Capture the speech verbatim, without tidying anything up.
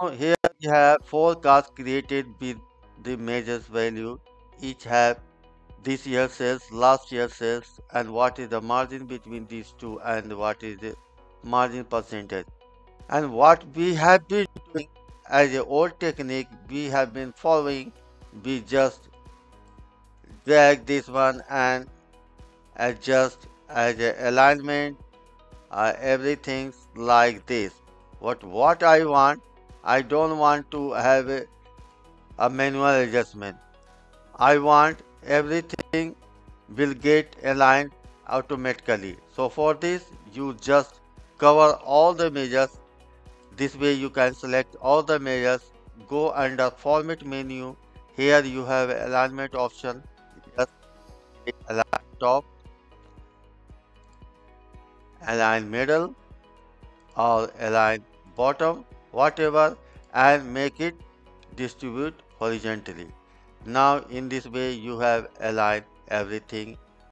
So here we have four cars created with the major value. Each have this year's sales, last year's sales, and what is the margin between these two, and what is the margin percentage. And what we have been doing as a old technique we have been following, we just drag this one and adjust as a alignment, uh, everything like this. But what I want, I don't want to have a, a manual adjustment. I want everything will get aligned automatically. So for this you just cover all the measures. This way you can select all the measures, go under format menu. Here you have alignment option, just align top, align middle or align bottom, whatever, and make it distribute horizontally. Now in this way you have aligned everything